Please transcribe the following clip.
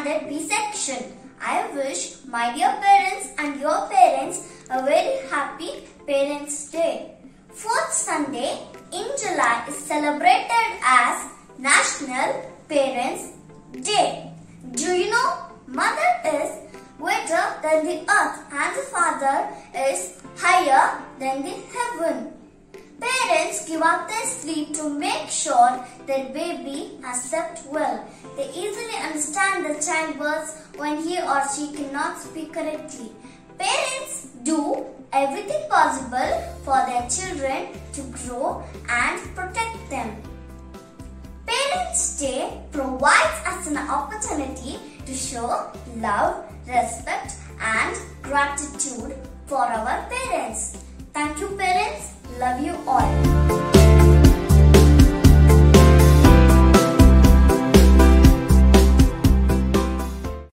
standard B section. I wish my dear parents and your parents a very happy Parents' Day. Fourth Sunday in July is celebrated as National Parents' Day. Do you know, Mother is greater than the earth and the Father is higher than the heaven. Parents give up their sleep to make sure their baby has slept well. They easily understand the childbirth when he or she cannot speak correctly. Parents do everything possible for their children to grow and protect them. Parents' Day provides us an opportunity to show love, respect and gratitude for our parents.